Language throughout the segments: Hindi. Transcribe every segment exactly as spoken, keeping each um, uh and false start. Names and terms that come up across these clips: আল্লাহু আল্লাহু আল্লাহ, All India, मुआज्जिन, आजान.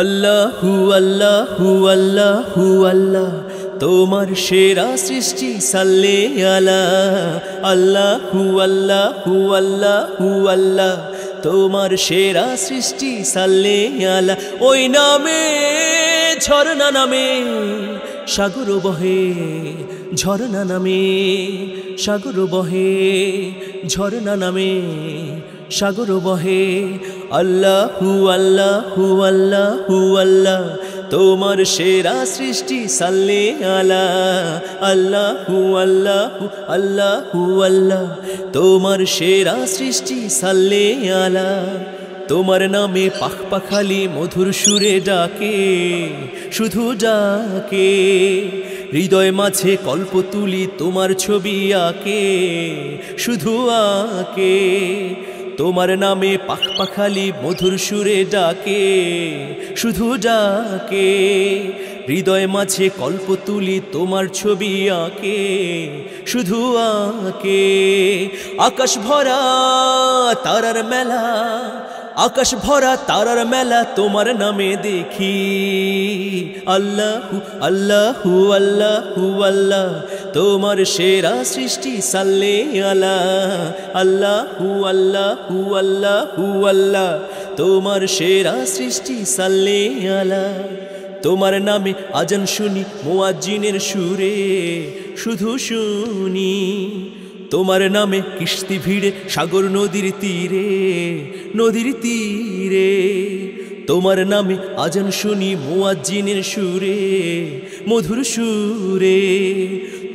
अल्लाहु अल्लाहु अल्लाहु अल्लाह तोमार शेरा सृष्टि सल्ले आला अल्लाहु अल्लाहु अल्लाहु अल्लाह तोमार शेरा सृष्टि सल्ले आला ओई नामे झरना नामे सागर बहे झरना नामे सागर बहे झरना नामे सागर बहे अल्लाहु अल्लाहु अल्लाहु अल्लाह तोमार शेरा सृष्टि सल्ले आला अल्लाहु अल्लाहु अल्लाहु अल्लाह तोमार शेरा सृष्टि सल्ले आला तोमार नामे पाख पाखाली मधुर सुरे डाके शुधु डाके हृदय माझे कल्पतुली तोमार छवि आके शुधु आके तोमार नामे पाख पाखाली मधुर सुरे डाके शुधु डाके हृदय माझे कल्पतुली तोमार छवि आके शुधु आके आकाश भरा तारार मेला आकाश भरा तारार मेला तोमार नामे देखी अल्लाहु अल्लाहु अल्लाहु अल्लाह तोमार शेरा सृष्टि सल्ले आला अल्लाहु अल्लाहु अल्लाहु अल्लाह तोमार शेरा सृष्टि सल्ले आला तोमार नामे आजान शुनी मुआज्जिनेर सुरे शुधु शुनी तोमार नामे किश्ती भिड़े सागर नदीर तीरे नदीर तीरे तोमार नामे आजान शुनी मुआज्जिनेर सुरे मधुर सुरे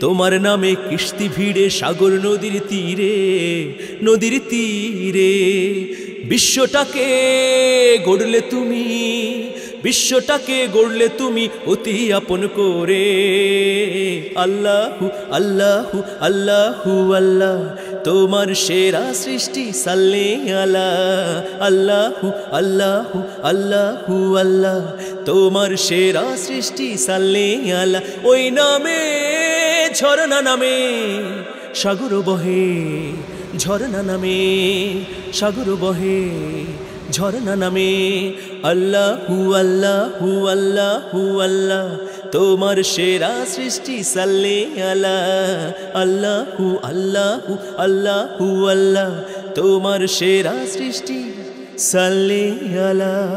तोमार नामे किश्ती भिड़े सागर नदीर तीरे नदीर तीरे विश्वटाके गढ़ले तुमी विश्वटाके गढ़ले तुमी अति आपन करे अल्लाहु अल्लाहु अल्लाहु अल्लाह तोमार शेरा सृष्टि सल्ले आला अल्लाहु अल्लाहु अल्लाहु अल्लाह तोमार शेरा सृष्टि सल्ले आला ओई नामे झरना नामे सागर बहे झरना नामे सागर बहे झरना नामे अल्लाहु अल्लाहु अल्लाहु अल्लाह तोमार शेरा सृष्टि सल्ले आला अल्लाहु अल्लाहु अल्लाहु अल्लाह तोमार शेरा सृष्टि सल्ले आला।